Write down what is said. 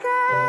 girl.